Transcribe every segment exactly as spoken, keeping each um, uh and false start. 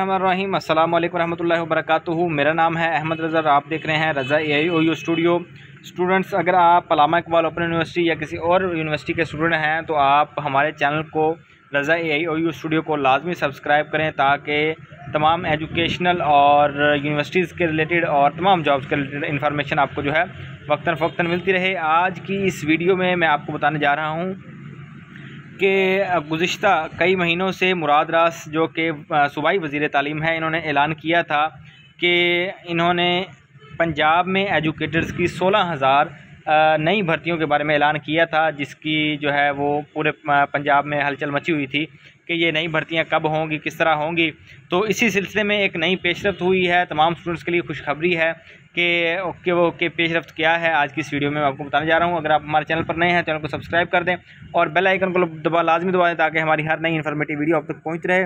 अहमद रहीम अस्सलाम वालेकुम रहमतुल्लाहि व बरकातुहू। मेरा नाम है अहमद रजा। आप देख रहे हैं रजा एआईओयू स्टूडियो। स्टूडेंट्स, अगर आप कलामा इकबाल ओपन यूनिवर्सिटी या किसी और यूनिवर्सिटी के स्टूडेंट हैं तो आप हमारे चैनल को रजा एआईओयू स्टूडियो को लाजमी सब्सक्राइब करें ताकि तमाम एजुकेशनल और यूनिवर्सिटीज़ के रिलेटेड और तमाम जॉब्स के रिलेटेड इन्फॉर्मेशन आपको जो है वक्ता फ़वक्ता मिलती रहे। आज की इस वीडियो में मैं आपको बताने जा रहा हूँ कि गुज़िश्ता कई महीनों से मुराद रास जो कि सूबाई वज़ीर तालीम है, इन्होंने ऐलान किया था कि इन्होंने पंजाब में एजुकेटर्स की सोलह हज़ार नई भर्तियों के बारे में ऐलान किया था, जिसकी जो है वो पूरे पंजाब में हलचल मची हुई थी कि ये नई भर्तियां कब होंगी, किस तरह होंगी। तो इसी सिलसिले में एक नई पेशरफ्त हुई है। तमाम स्टूडेंट्स के लिए खुशखबरी है कि ओके वो के पेशरफ्त क्या है, आज की इस वीडियो में मैं आपको बताने जा रहा हूं। अगर आप हमारे चैनल पर नए हैं, चैनल को सब्सक्राइब कर दें और बेल आइकन को दबा लाजमी दबा दें ताकि हमारी हर नई इन्फॉर्मेटिव वीडियो आप तक पहुँच रहे।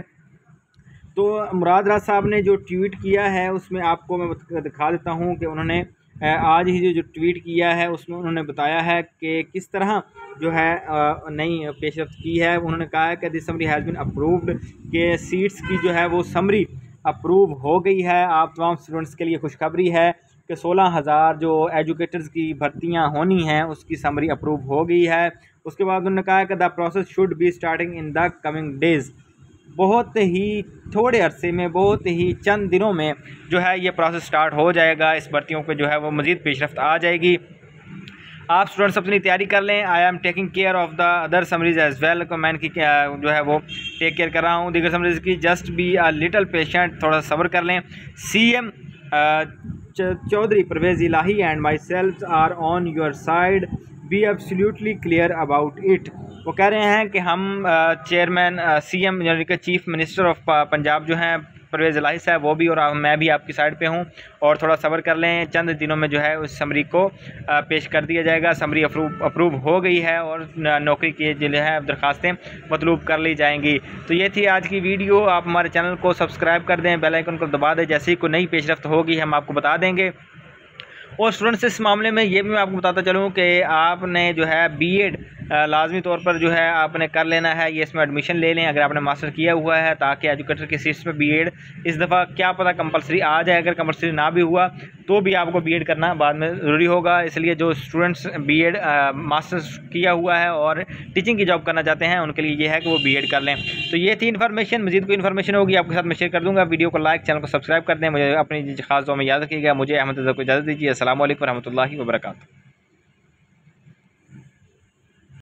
तो मुराद रास साहब ने जो ट्वीट किया है उसमें आपको मैं दिखा देता हूँ कि उन्होंने आज ही जो जो ट्वीट किया है उसमें उन्होंने बताया है कि किस तरह जो है नई पेशरफ्त की है। उन्होंने कहा है कि this summary has been approved, के सीट्स की जो है वो समरी अप्रूव हो गई है। आप तमाम स्टूडेंट्स के लिए खुशखबरी है कि सोलह हज़ार जो एजुकेटर्स की भर्तियां होनी हैं उसकी समरी अप्रूव हो गई है। उसके बाद उन्होंने कहा कि the process should be starting in the coming days, बहुत ही थोड़े अरसे में, बहुत ही चंद दिनों में जो है ये प्रोसेस स्टार्ट हो जाएगा। इस भर्तियों को जो है वो मज़ीद पेशरफ्त आ जाएगी। आप स्टूडेंट्स अपनी तैयारी कर लें। I am taking care of the other summaries as well, मैं इनकी जो है वो टेक केयर कर रहा हूँ दीगर समरीज की। Just be a little patient, थोड़ा सब्र कर लें। C M Chaudhry Pervez Elahi and myself are on your side, be absolutely clear about it. वो कह रहे हैं कि हम चेयरमैन सीएम यानी कि चीफ मिनिस्टर ऑफ पंजाब जो हैं परवेज़ इलाही साहब, वो भी और मैं भी आपकी साइड पे हूँ और थोड़ा सब्र कर लें। चंद दिनों में जो है उस समरी को पेश कर दिया जाएगा। समरी अप्रूव अप्रूव हो गई है और नौकरी की जो है दरख्वास्तें मतलूब कर ली जाएंगी। तो ये थी आज की वीडियो। आप हमारे चैनल को सब्सक्राइब कर दें, बेल आइकन को दबा दें, जैसे ही कोई नई पेशरफ्त होगी हम आपको बता देंगे। और स्टूडेंट्स, इस मामले में ये भी मैं आपको बताता चलूँ कि आपने जो है बीएड लाजमी तौर पर जो है आपने कर लेना है, ये इसमें एडमिशन ले लें अगर आपने मास्टर किया हुआ है, ताकि एजुकेटर की सीट्स में बीएड इस दफ़ा क्या पता कंपलसरी आ जाए। अगर कंपलसरी ना भी हुआ तो भी आपको बीएड करना बाद में ज़रूरी होगा। इसलिए जो स्टूडेंट्स बीएड मास्टर्स किया हुआ है और टीचिंग की जॉब करना चाहते हैं उनके लिए ये है कि वो बीएड कर लें। तो ये थी इन्फॉर्मेशन। मज़ीद कोई इन्फॉर्मेशन होगी आपके साथ मैं शेयर कर दूँगा। वीडियो को लाइक, चैनल को सब्सक्राइब कर दें। मुझे अपनी खास दुआ में याद रखिएगा। मुझे अहमद रजा को इजाज़त दीजिए। अस्सलाम वालेकुम रहमतुल्लाहि व बरकातहू।